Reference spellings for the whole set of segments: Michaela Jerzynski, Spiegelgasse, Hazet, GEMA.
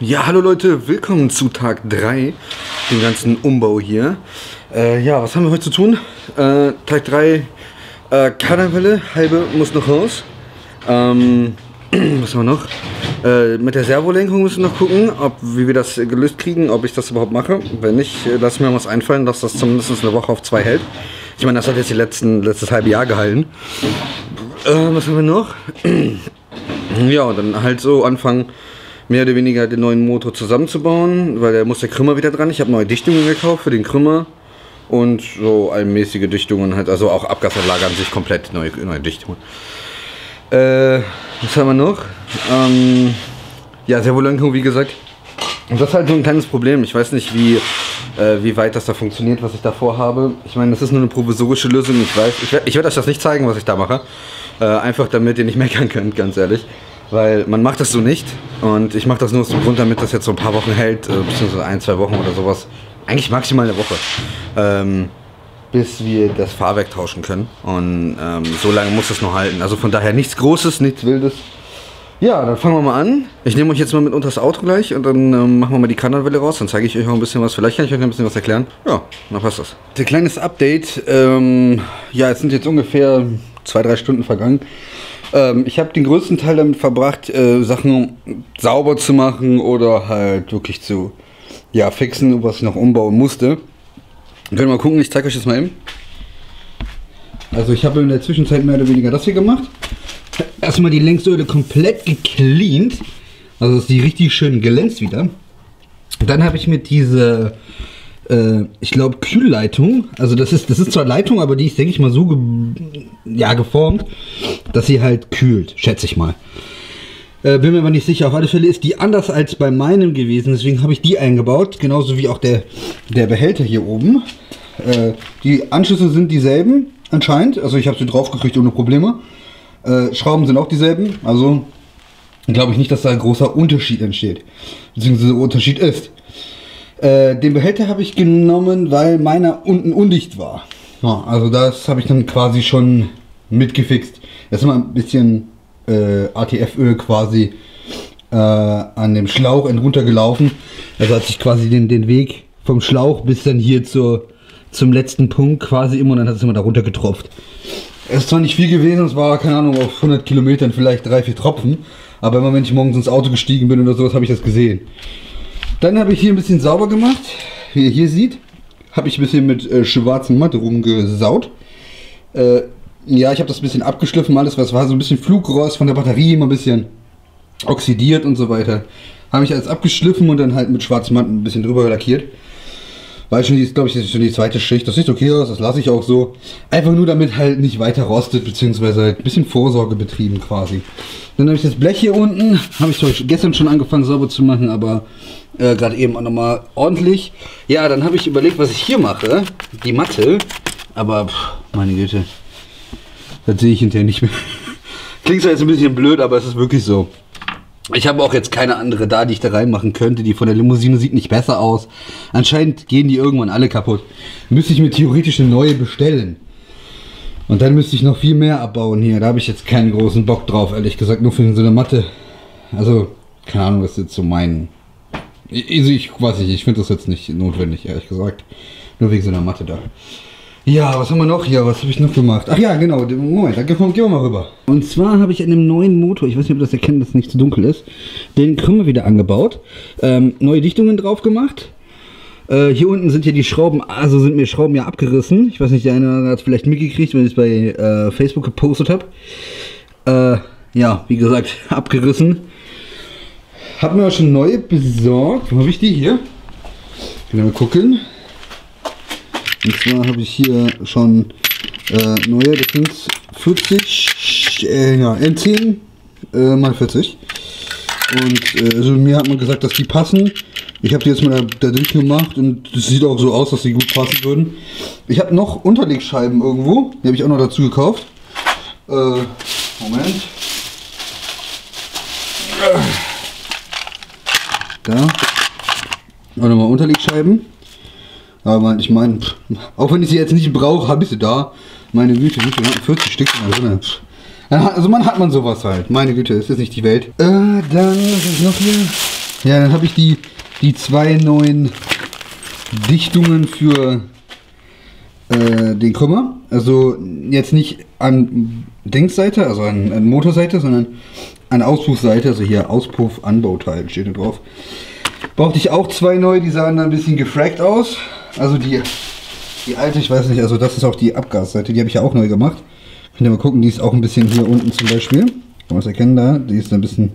Ja, hallo Leute, willkommen zu Tag 3, dem ganzen Umbau hier. Ja, was haben wir heute zu tun? Tag 3, Kardanwelle, halbe muss noch raus. Was haben wir noch? Mit der Servolenkung müssen wir noch gucken, wie wir das gelöst kriegen, ob ich das überhaupt mache. Wenn nicht, lass mir was einfallen, dass das zumindest eine Woche auf 2 hält. Ich meine, das hat jetzt die letztes halbe Jahr gehalten. Was haben wir noch? Ja, dann halt so anfangen, mehr oder weniger den neuen Motor zusammenzubauen, weil da muss der Krümmer wieder dran. Ich habe neue Dichtungen gekauft für den Krümmer und so allmäßige Dichtungen halt, also auch Abgasanlage an sich komplett neue Dichtungen. Was haben wir noch? Ja, Servolenkung, wie gesagt. Und das ist halt so ein kleines Problem. Ich weiß nicht, wie weit das da funktioniert, was ich da vorhabe. Ich meine, das ist nur eine provisorische Lösung, ich weiß. Ich werde euch das nicht zeigen, was ich da mache. Einfach damit ihr nicht meckern könnt, ganz ehrlich. Weil man macht das so nicht und ich mache das nur aus dem Grund, damit das jetzt so ein paar Wochen hält, beziehungsweise 1, 2 Wochen oder sowas. Eigentlich maximal eine Woche, bis wir das Fahrwerk tauschen können und so lange muss das noch halten. Also von daher nichts Großes, nichts Wildes. Ja, dann fangen wir mal an. Ich nehme euch jetzt mal mit unter das Auto gleich und dann machen wir mal die Kardanwelle raus, dann zeige ich euch auch ein bisschen was. Vielleicht kann ich euch ein bisschen was erklären. Ja, dann passt das. Ein kleines Update. Ja, es sind jetzt ungefähr 2-3 Stunden vergangen. Ich habe den größten Teil damit verbracht, Sachen sauber zu machen oder halt wirklich zu fixen, was ich noch umbauen musste. Können wir mal gucken, ich zeige euch das mal eben. Also ich habe in der Zwischenzeit mehr oder weniger das hier gemacht. Erstmal die Längsöle komplett gecleant, also dass die richtig schön glänzt wieder. Dann habe ich mir diese, ich glaube, Kühlleitung, also das ist zwar Leitung, aber die ist, denke ich mal, so geformt, dass sie halt kühlt, schätze ich mal. Bin mir aber nicht sicher. Auf alle Fälle ist die anders als bei meinem gewesen, deswegen habe ich die eingebaut, genauso wie auch der Behälter hier oben. Die Anschlüsse sind dieselben anscheinend, also ich habe sie drauf gekriegt ohne Probleme. Schrauben sind auch dieselben, also glaube ich nicht, dass da ein großer Unterschied entsteht, beziehungsweise Unterschied ist. Den Behälter habe ich genommen, weil meiner unten undicht war. Ja, also das habe ich dann quasi schon mitgefixt. Jetzt mal ein bisschen ATF-Öl quasi an dem Schlauch runtergelaufen. Also hat sich quasi den Weg vom Schlauch bis dann hier zum letzten Punkt quasi immer, und dann hat es immer da runter getropft. Es ist zwar nicht viel gewesen, es war, keine Ahnung, auf 100 Kilometern vielleicht 3-4 Tropfen. Aber immer wenn ich morgens ins Auto gestiegen bin oder sowas, habe ich das gesehen. Dann habe ich hier ein bisschen sauber gemacht, wie ihr hier seht. Habe ich ein bisschen mit schwarzen Matte rumgesaut. Ja, ich habe das ein bisschen abgeschliffen, alles, was war so ein bisschen Flugrost von der Batterie, immer ein bisschen oxidiert und so weiter. Habe ich alles abgeschliffen und dann halt mit schwarzen Matte ein bisschen drüber lackiert. Weil schon, glaube ich, das ist schon die zweite Schicht. Das sieht okay aus, das lasse ich auch so. Einfach nur, damit halt nicht weiter rostet, beziehungsweise halt ein bisschen Vorsorge betrieben quasi. Dann habe ich das Blech hier unten, habe ich gestern schon angefangen sauber zu machen, aber gerade eben auch nochmal ordentlich. Ja, dann habe ich überlegt, was ich hier mache. Die Matte. Aber, meine Güte, das sehe ich hinterher nicht mehr. Klingt zwar jetzt ein bisschen blöd, aber es ist wirklich so. Ich habe auch jetzt keine andere da, die ich da reinmachen könnte. Die von der Limousine sieht nicht besser aus. Anscheinend gehen die irgendwann alle kaputt. Müsste ich mir theoretisch eine neue bestellen. Und dann müsste ich noch viel mehr abbauen hier. Da habe ich jetzt keinen großen Bock drauf, ehrlich gesagt. Nur für so eine Matte. Also, keine Ahnung, was jetzt so meinen. Ich weiß nicht, ich finde das jetzt nicht notwendig, ehrlich gesagt. Nur wegen so einer Matte da. Ja, was haben wir noch hier? Was habe ich noch gemacht? Ach ja, genau. Moment, dann gehen wir mal rüber. Und zwar habe ich an dem neuen Motor, ich weiß nicht, ob das erkennt, dass es nicht zu dunkel ist, den Krümmer wieder angebaut. Neue Dichtungen drauf gemacht. Hier unten sind ja die Schrauben, also sind mir Schrauben ja abgerissen. Ich weiß nicht, der eine hat es vielleicht mitgekriegt, wenn ich es bei Facebook gepostet habe. Ja, wie gesagt, abgerissen. Hab mir auch schon neue besorgt. Wo habe ich die hier? Können wir mal gucken. Und zwar habe ich hier schon neue, das sind 40, ja, M10 mal 40. Und also mir hat man gesagt, dass die passen. Ich habe die jetzt mal da durchgemacht und es sieht auch so aus, dass die gut passen würden. Ich habe noch Unterlegscheiben irgendwo, die habe ich auch noch dazu gekauft. Moment. Da. Auch nochmal Unterlegscheiben. Aber ich meine, auch wenn ich sie jetzt nicht brauche, habe ich sie da. Meine Güte, wir hatten 40 Stück da drin. Also man hat man sowas halt. Meine Güte, ist das nicht die Welt. Dann, was ist noch hier? Ja, dann habe ich die zwei neuen Dichtungen für den Krümmer. Also jetzt nicht an Dingsseite, also an Motorseite, sondern an Auspuffseite. Also hier Auspuffanbauteil steht da drauf. Brauchte ich auch zwei neue, die sahen dann ein bisschen gefragt aus. Also die alte, ich weiß nicht, also das ist auch die Abgasseite, die habe ich ja auch neu gemacht. Könnt ihr mal gucken, die ist auch ein bisschen hier unten zum Beispiel. Kann man das erkennen da, die ist ein bisschen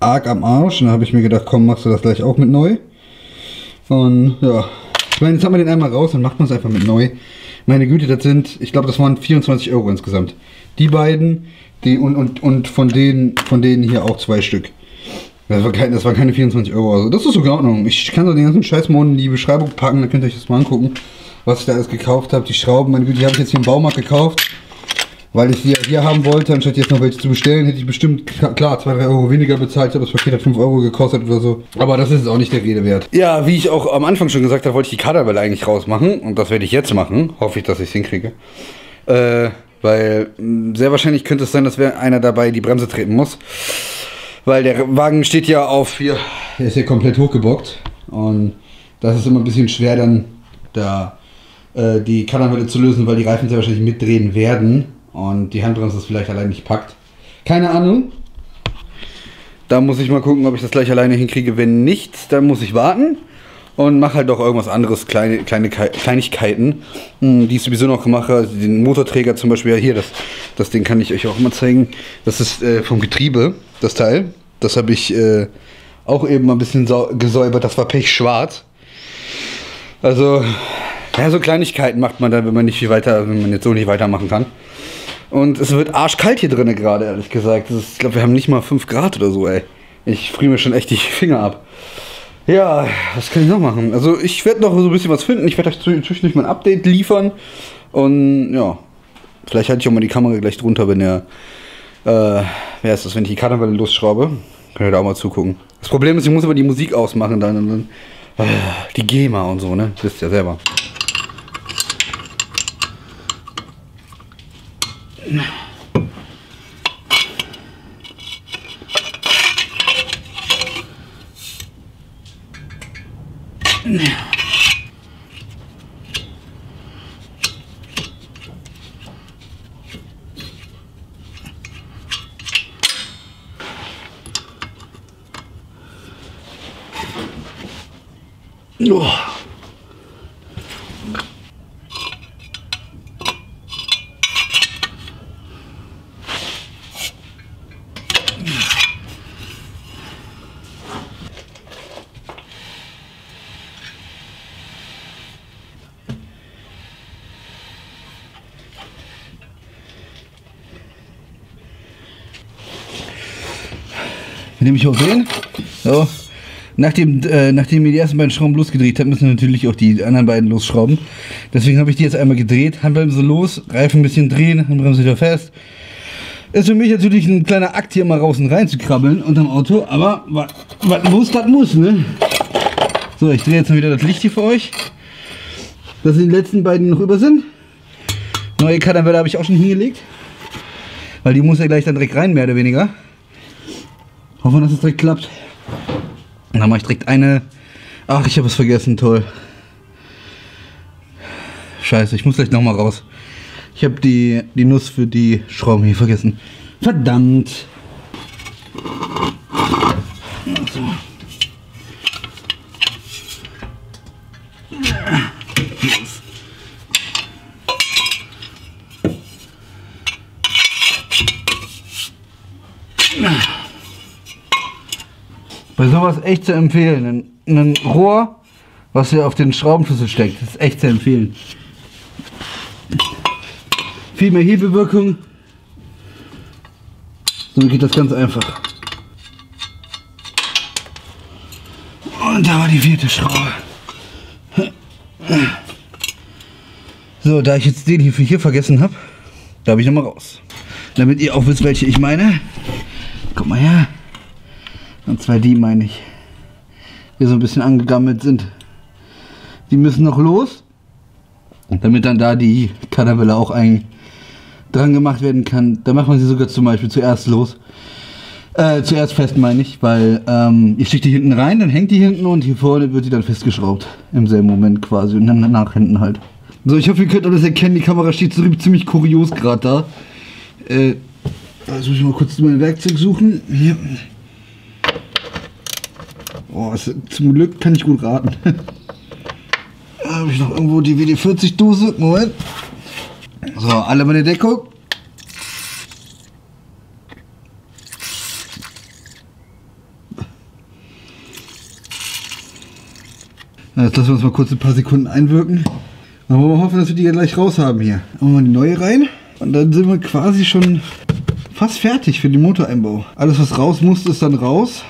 arg am Arsch. Und da habe ich mir gedacht, komm, machst du das gleich auch mit neu. Und ja, ich meine, jetzt haben wir den einmal raus, dann macht man es einfach mit neu. Meine Güte, das sind, ich glaube, das waren 24 Euro insgesamt. Die beiden, die und von denen hier auch zwei Stück. Das war keine 24 Euro. Also das ist sogar in Ordnung. Ich kann so den ganzen Scheißmond in die Beschreibung packen, dann könnt ihr euch das mal angucken, was ich da alles gekauft habe. Die Schrauben, meine Güte, die habe ich jetzt hier im Baumarkt gekauft, weil ich die ja hier haben wollte. Anstatt jetzt noch welche zu bestellen, hätte ich bestimmt, klar, 2-3 Euro weniger bezahlt. Ich habe das Paket hat 5 Euro gekostet oder so. Aber das ist jetzt auch nicht der Rede wert. Ja, wie ich auch am Anfang schon gesagt habe, wollte ich die Kaderwelle eigentlich rausmachen. Und das werde ich jetzt machen. Hoffe ich, dass ich es hinkriege. Weil sehr wahrscheinlich könnte es sein, dass einer dabei die Bremse treten muss. Weil der Wagen steht ja auf hier. Der ist hier komplett hochgebockt. Und das ist immer ein bisschen schwer dann da die Kaderwelle zu lösen, weil die Reifen sehr wahrscheinlich mitdrehen werden. Und die Handbremse ist vielleicht allein nicht packt. Keine Ahnung. Da muss ich mal gucken, ob ich das gleich alleine hinkriege. Wenn nicht, dann muss ich warten. Und mache halt doch irgendwas anderes. Kleinigkeiten. Die ich sowieso noch mache. Den Motorträger zum Beispiel. Ja, hier, das Ding kann ich euch auch mal zeigen. Das ist vom Getriebe, das Teil. Das habe ich auch eben mal ein bisschen gesäubert. Das war pechschwarz. Also, ja, so Kleinigkeiten macht man dann, wenn man jetzt so nicht weitermachen kann. Und es wird arschkalt hier drinnen gerade, ehrlich gesagt. Ich glaube, wir haben nicht mal 5 Grad oder so, ey. Ich friere mir schon echt die Finger ab. Ja, was kann ich noch machen? Also ich werde noch so ein bisschen was finden. Ich werde euch zwischendurch mal ein Update liefern. Und ja, vielleicht halte ich auch mal die Kamera gleich drunter, wenn ihr... wer ist das, wenn ich die Kaderwelle losschraube? Könnt ihr da auch mal zugucken. Das Problem ist, ich muss aber die Musik ausmachen dann. Und dann die GEMA und so, ne? Wisst ihr ja selber. Oh. Nehme ich auch sehen. So. Nachdem wir die ersten beiden Schrauben losgedreht haben, müssen wir natürlich auch die anderen beiden losschrauben. Deswegen habe ich die jetzt einmal gedreht. Handbremse los, Reifen ein bisschen drehen, Handbremse wieder fest. Ist für mich natürlich ein kleiner Akt, hier mal raus und rein zu krabbeln unterm Auto. Aber was muss, das muss, ne? So, ich drehe jetzt mal wieder das Licht hier für euch. Das sind die letzten beiden, die noch über sind. Neue Kaderwelle habe ich auch schon hingelegt. Weil die muss ja gleich dann direkt rein, mehr oder weniger. Hoffen, dass es direkt klappt. Und dann mache ich direkt eine... Ach, ich habe es vergessen, toll. Scheiße, ich muss gleich nochmal raus. Ich habe die Nuss für die Schrauben hier vergessen. Verdammt! Ach so. Bei sowas echt zu empfehlen. Ein Rohr, was hier auf den Schraubenschlüssel steckt, ist echt zu empfehlen. Viel mehr Hebewirkung. So geht das ganz einfach. Und da war die 4. Schraube. So, da ich jetzt den hier vergessen habe, da habe ich nochmal raus. Damit ihr auch wisst, welche ich meine. Guck mal her. Und zwar die, meine ich, die so ein bisschen angegammelt sind. Die müssen noch los. damit dann da die Kaderwelle auch dran gemacht werden kann. Da macht man sie sogar zum Beispiel zuerst los. Zuerst fest, meine ich, weil ich schicke die hinten rein, dann hängt die hinten und hier vorne wird die dann festgeschraubt. Im selben Moment quasi und dann nach hinten halt. So, ich hoffe, ihr könnt alles erkennen. Die Kamera steht ziemlich kurios gerade da. Also muss ich mal kurz mein Werkzeug suchen. Hier. Oh, zum Glück kann ich gut raten. Da habe ich noch irgendwo die WD-40-Dose. Moment. So, alle meine Deckung. Jetzt lassen wir uns mal kurz ein paar Sekunden einwirken. Dann wollen wir hoffen, dass wir die ja gleich raus haben hier. Dann machen wir die neue rein. Und dann sind wir quasi schon fast fertig für den Motoreinbau. Alles, was raus muss, ist dann raus.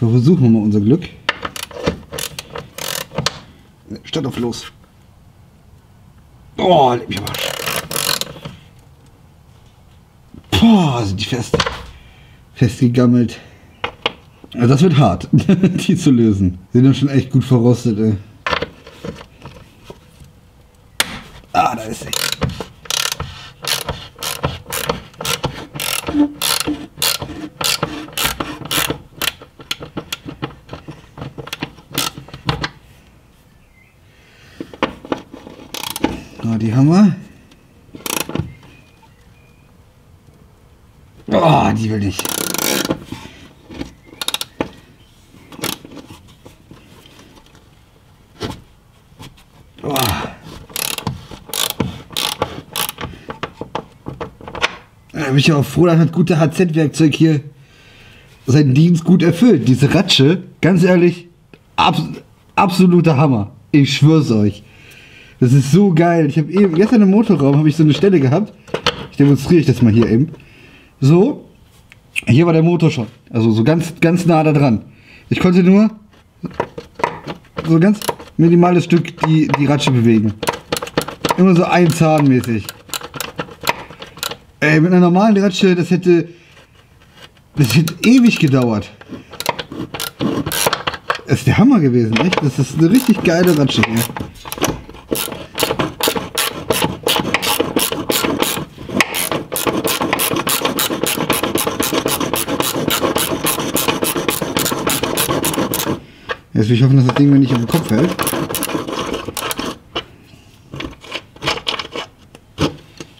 Wir versuchen mal unser Glück. Statt auf los. Oh, leck mich am Arsch. Boah, sind die festgegammelt. Also das wird hart, die zu lösen. Sind ja schon echt gut verrostet, ey. Ah, da ist sie. Ah, die haben wir. Ah, die will ich. Da bin ich ja auch froh, dass das gute HZ-Werkzeug hier seinen Dienst gut erfüllt. Diese Ratsche, ganz ehrlich, absoluter Hammer. Ich schwör's euch. Das ist so geil. Ich habe eben, gestern im Motorraum habe ich so eine Stelle gehabt. Ich demonstriere euch das mal hier eben. So, hier war der Motor schon. Also so ganz nah da dran. Ich konnte nur so ganz minimales Stück die Ratsche bewegen. Immer so ein Zahn mäßig. Ey, mit einer normalen Ratsche, das hätte ewig gedauert. Das ist der Hammer gewesen, echt? Das ist eine richtig geile Ratsche hier. Jetzt will ich hoffen, dass das Ding mir nicht auf den Kopf fällt.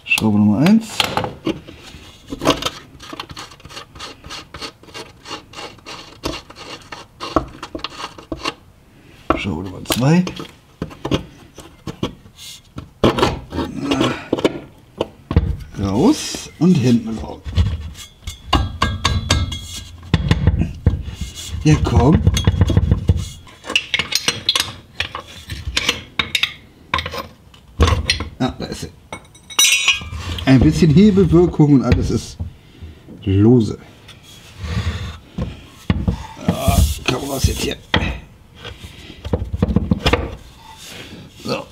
Schraube Nummer 1. Schraube Nummer 2. Raus und hinten raus. Ja, komm. Ah, da ist sie. Ein bisschen Hebelwirkung und alles ist lose. Ah, komm raus jetzt hier. So.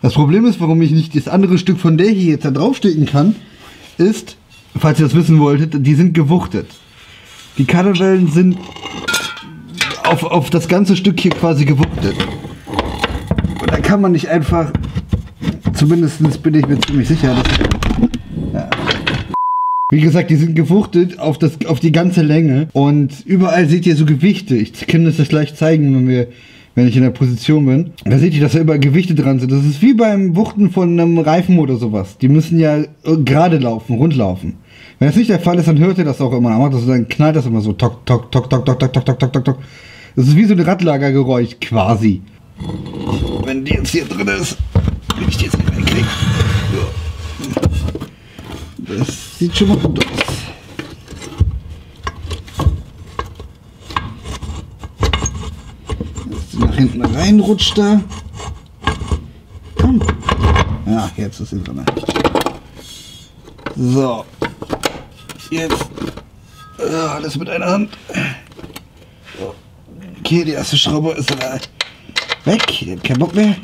Das Problem ist, warum ich nicht das andere Stück von der hier jetzt da draufstecken kann, ist, falls ihr das wissen wolltet, die sind gewuchtet. Die Kaderwellen sind auf das ganze Stück hier quasi gewuchtet. Und da kann man nicht einfach, zumindest bin ich mir ziemlich sicher, ja. Wie gesagt, die sind gewuchtet auf die ganze Länge und überall seht ihr so Gewichte. Ich kann das gleich zeigen, wenn ich in der Position bin. Da seht ihr, dass da überall Gewichte dran sind. Das ist wie beim Wuchten von einem Reifen oder sowas. Die müssen ja gerade laufen, rund laufen. Wenn das nicht der Fall ist, dann hört ihr das auch immer. Dann knallt das immer so. Tok, tok, tok, tok, tok, tok, tok, tok, tok, tok. Das ist wie so ein Radlagergeräusch quasi. Wenn die jetzt hier drin ist, wenn ich die jetzt nicht reinkriege. Das sieht schon mal gut aus. Dass die nach hinten reinrutscht da. Komm. Ja, jetzt ist sie drin. So. Jetzt. Alles mit einer Hand. Okay, die erste Schraube ist da weg. Die hat keinen Bock mehr.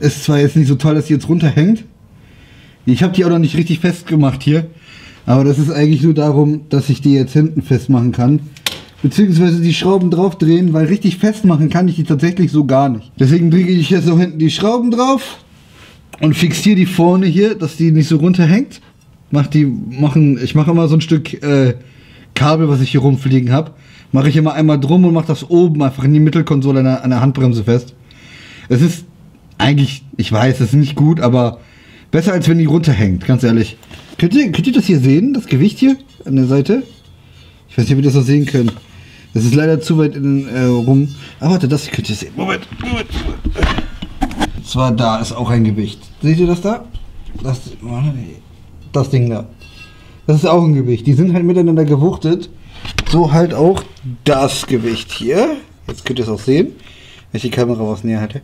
Ist zwar jetzt nicht so toll, dass die jetzt runterhängt. Ich habe die auch noch nicht richtig festgemacht hier. Aber das ist eigentlich nur darum, dass ich die jetzt hinten festmachen kann. Beziehungsweise die Schrauben draufdrehen, weil richtig festmachen kann ich die tatsächlich so gar nicht. Deswegen bringe ich jetzt noch hinten die Schrauben drauf und fixiere die vorne hier, dass die nicht so runterhängt. Ich mache immer so ein Stück Kabel, was ich hier rumfliegen habe. Mache ich immer einmal drum und mache das oben einfach in die Mittelkonsole an der Handbremse fest. Es ist eigentlich, ich weiß, es ist nicht gut, aber besser als wenn die runterhängt, ganz ehrlich. Könnt ihr das hier sehen, das Gewicht hier an der Seite? Ich weiß nicht, ob ihr das noch sehen könnt. Das ist leider zu weit innen rum. Ah, warte, das könnt ihr sehen. Moment, Moment, Moment. Und zwar da ist auch ein Gewicht. Seht ihr das da? Das Ding da. Das ist auch ein Gewicht. Die sind halt miteinander gewuchtet. So halt auch das Gewicht hier. Jetzt könnt ihr es auch sehen, wenn ich die Kamera was näher hatte.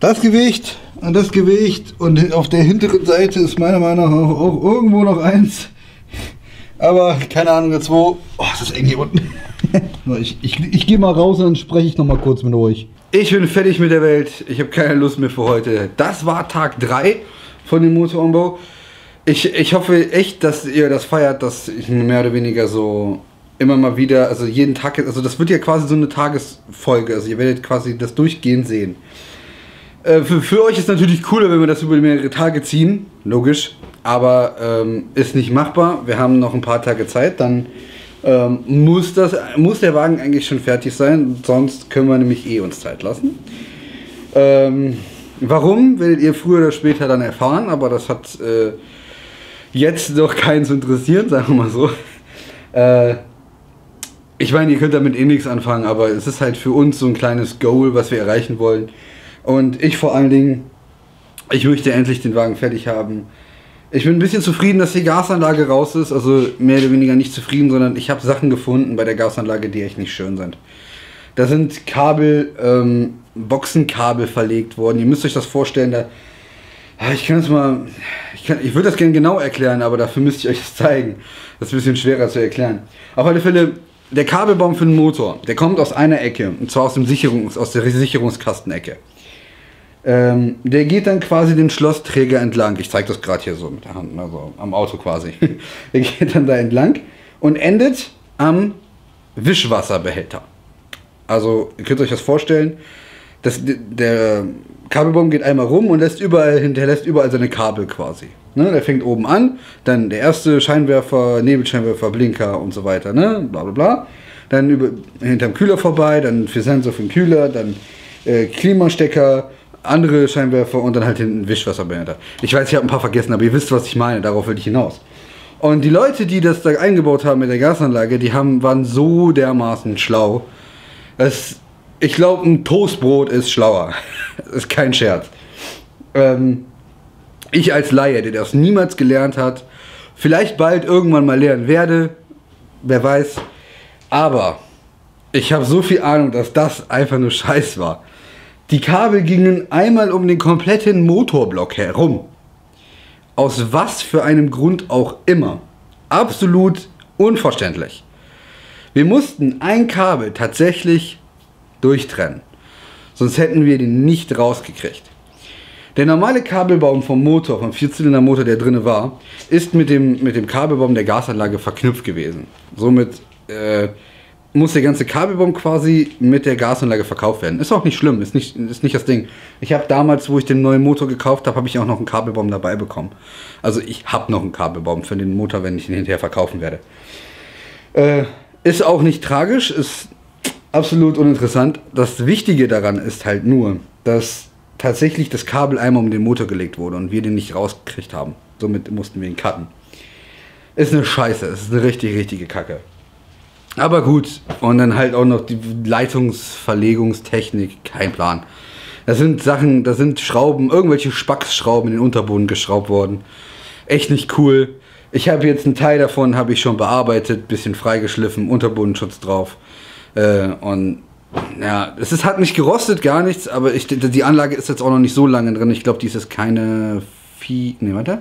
Das Gewicht und das Gewicht, und auf der hinteren Seite ist meiner Meinung nach auch irgendwo noch eins, aber keine Ahnung jetzt wo. Oh, das ist eng hier unten. Ich gehe mal raus und dann spreche ich noch mal kurz mit euch. Ich bin fertig mit der Welt, ich habe keine Lust mehr für heute. Das war Tag 3 von dem Motorumbau. Ich hoffe echt, dass ihr das feiert, dass ich mehr oder weniger so immer mal wieder, also jeden Tag, also das wird ja quasi so eine Tagesfolge, also ihr werdet quasi das durchgehend sehen. Für euch ist natürlich cooler, wenn wir das über mehrere Tage ziehen, logisch, aber ist nicht machbar. Wir haben noch ein paar Tage Zeit, dann muss der Wagen eigentlich schon fertig sein, sonst können wir nämlich uns Zeit lassen. Warum, werdet ihr früher oder später dann erfahren, aber das hat jetzt doch keinen zu interessieren, sagen wir mal so. Ich meine, ihr könnt damit eh nichts anfangen, aber es ist halt für uns so ein kleines Goal, was wir erreichen wollen. Und ich vor allen Dingen, ich möchte endlich den Wagen fertig haben. Ich bin ein bisschen zufrieden, dass die Gasanlage raus ist. Also mehr oder weniger nicht zufrieden, sondern ich habe Sachen gefunden bei der Gasanlage, die echt nicht schön sind. Da sind Kabel, Boxenkabel verlegt worden. Ihr müsst euch das vorstellen, da... Ich würde das gerne genau erklären, aber dafür müsste ich euch das zeigen. Das ist ein bisschen schwerer zu erklären. Auf alle Fälle... Der Kabelbaum für den Motor, der kommt aus einer Ecke, und zwar aus der Sicherungskastenecke. Der geht dann quasi den Schlossträger entlang. Ich zeige das gerade hier so mit der Hand, also am Auto quasi. Der geht dann da entlang und endet am Wischwasserbehälter. Also ihr könnt euch das vorstellen, der Kabelbaum geht einmal rum und hinterlässt überall seine Kabel quasi. Ne, der fängt oben an, dann der erste Scheinwerfer, Nebelscheinwerfer, Blinker und so weiter, ne? Bla bla bla. Dann hinterm Kühler vorbei, dann für Sensor für den Kühler, dann Klimastecker, andere Scheinwerfer und dann halt hinten Wischwasserbehälter. Ich weiß, ich habe ein paar vergessen, aber ihr wisst, was ich meine, darauf will ich hinaus. Und die Leute, die das da eingebaut haben mit der Gasanlage, waren so dermaßen schlau. Ich glaube, ein Toastbrot ist schlauer. Das ist kein Scherz. Ich als Laie, der das niemals gelernt hat, vielleicht bald irgendwann mal lernen werde, wer weiß. Aber ich habe so viel Ahnung, dass das einfach nur Scheiß war. Die Kabel gingen einmal um den kompletten Motorblock herum. Aus was für einem Grund auch immer. Absolut unverständlich. Wir mussten ein Kabel tatsächlich durchtrennen. Sonst hätten wir den nicht rausgekriegt. Der normale Kabelbaum vom Motor, vom Vierzylinder-Motor, der drin war, ist mit dem Kabelbaum der Gasanlage verknüpft gewesen. Somit muss der ganze Kabelbaum quasi mit der Gasanlage verkauft werden. Ist auch nicht schlimm, ist nicht das Ding. Ich habe damals, wo ich den neuen Motor gekauft habe, habe ich auch noch einen Kabelbaum dabei bekommen. Also ich habe noch einen Kabelbaum für den Motor, wenn ich ihn hinterher verkaufen werde. Ist auch nicht tragisch, ist absolut uninteressant. Das Wichtige daran ist halt nur, dass tatsächlich das Kabel einmal um den Motor gelegt wurde und wir den nicht rausgekriegt haben. Somit mussten wir ihn cutten. Ist eine Scheiße, ist eine richtig, richtige Kacke. Aber gut, und dann halt auch noch die Leitungsverlegungstechnik, kein Plan. Das sind Schrauben, irgendwelche Spacksschrauben in den Unterboden geschraubt worden. Echt nicht cool. Ich habe jetzt einen Teil davon, habe ich schon bearbeitet, bisschen freigeschliffen, Unterbodenschutz drauf. Und ja, hat nicht gerostet, gar nichts, aber die Anlage ist jetzt auch noch nicht so lange drin. Ich glaube, die ist jetzt keine... Ne, warte.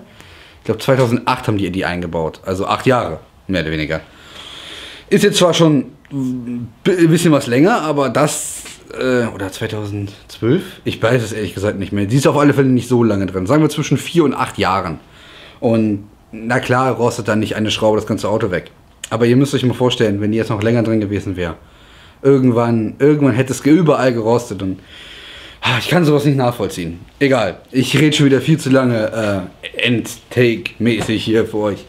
Ich glaube, 2008 haben die eingebaut. Also 8 Jahre, mehr oder weniger. Ist jetzt zwar schon ein bisschen was länger, aber das oder 2012? Ich weiß es ehrlich gesagt nicht mehr. Die ist auf alle Fälle nicht so lange drin. Sagen wir zwischen 4 und 8 Jahren. Und na klar rostet dann nicht eine Schraube das ganze Auto weg. Aber ihr müsst euch mal vorstellen, wenn die jetzt noch länger drin gewesen wäre. Irgendwann hätte es überall gerostet und ich kann sowas nicht nachvollziehen. Egal, ich rede schon wieder viel zu lange Endtake-mäßig hier für euch.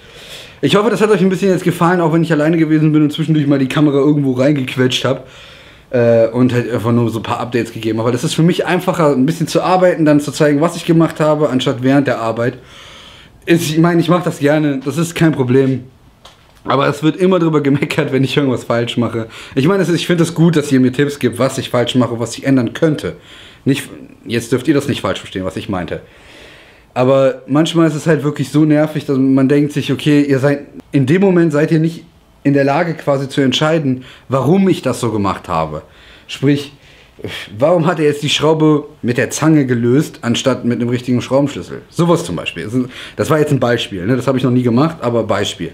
Ich hoffe, das hat euch ein bisschen jetzt gefallen, auch wenn ich alleine gewesen bin und zwischendurch mal die Kamera irgendwo reingequetscht habe. Und halt einfach nur so ein paar Updates gegeben habe. Das ist für mich einfacher, ein bisschen zu arbeiten, dann zu zeigen, was ich gemacht habe, anstatt während der Arbeit. Ich meine, ich mache das gerne, das ist kein Problem. Aber es wird immer drüber gemeckert, wenn ich irgendwas falsch mache. Ich meine, ich finde es gut, dass ihr mir Tipps gibt, was ich falsch mache, was ich ändern könnte. Nicht, jetzt dürft ihr das nicht falsch verstehen, was ich meinte. Aber manchmal ist es halt wirklich so nervig, dass man denkt sich, okay, in dem Moment seid ihr nicht in der Lage quasi zu entscheiden, warum ich das so gemacht habe. Sprich, warum hat er jetzt die Schraube mit der Zange gelöst, anstatt mit einem richtigen Schraubenschlüssel? Sowas zum Beispiel. Das war jetzt ein Beispiel, ne? Das habe ich noch nie gemacht, aber Beispiel.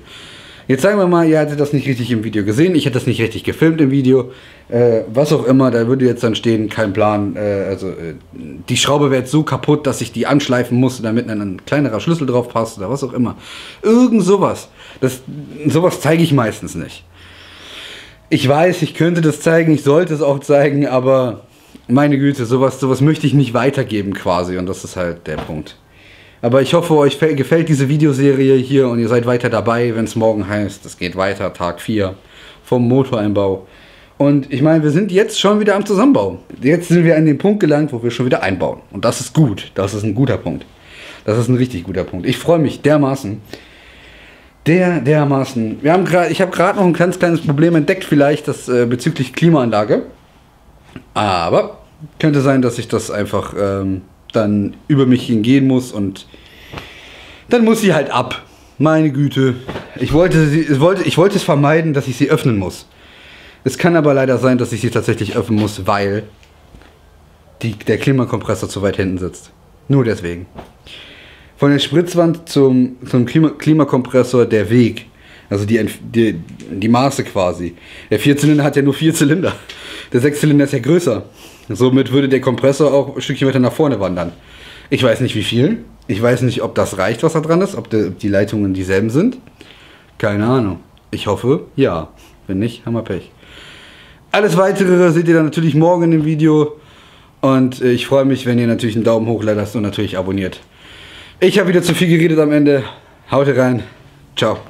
Jetzt sagen wir mal, ihr hättet das nicht richtig im Video gesehen, ich hätte das nicht richtig gefilmt im Video, was auch immer, da würde jetzt dann stehen, kein Plan, die Schraube wäre jetzt so kaputt, dass ich die anschleifen musste, damit ein kleinerer Schlüssel drauf passt oder was auch immer. Irgend sowas, sowas zeige ich meistens nicht. Ich weiß, ich könnte das zeigen, ich sollte es auch zeigen, aber meine Güte, sowas möchte ich nicht weitergeben quasi und das ist halt der Punkt. Aber ich hoffe, euch gefällt diese Videoserie hier und ihr seid weiter dabei, wenn es morgen heißt, es geht weiter, Tag 4 vom Motoreinbau. Und ich meine, wir sind jetzt schon wieder am Zusammenbau. Jetzt sind wir an den Punkt gelangt, wo wir schon wieder einbauen. Und das ist gut, das ist ein guter Punkt. Das ist ein richtig guter Punkt. Ich freue mich dermaßen. Ich habe gerade noch ein ganz kleines Problem entdeckt vielleicht, bezüglich Klimaanlage. Aber könnte sein, dass ich das einfach... dann über mich hingehen muss und dann muss sie halt ab. Meine Güte, ich wollte es vermeiden, dass ich sie öffnen muss. Es kann aber leider sein, dass ich sie tatsächlich öffnen muss, weil der Klimakompressor zu weit hinten sitzt. Nur deswegen. Von der Spritzwand zum Klimakompressor der Weg, also die Maße quasi. Der 4-Zylinder hat ja nur 4 Zylinder. Der 6-Zylinder ist ja größer. Somit würde der Kompressor auch ein Stückchen weiter nach vorne wandern. Ich weiß nicht wie viel. Ich weiß nicht, ob das reicht, was da dran ist. Ob die Leitungen dieselben sind. Keine Ahnung. Ich hoffe, ja. Wenn nicht, haben wir Pech. Alles Weitere seht ihr dann natürlich morgen in dem Video. Und ich freue mich, wenn ihr natürlich einen Daumen hoch lasst und natürlich abonniert. Ich habe wieder zu viel geredet am Ende. Haut rein. Ciao.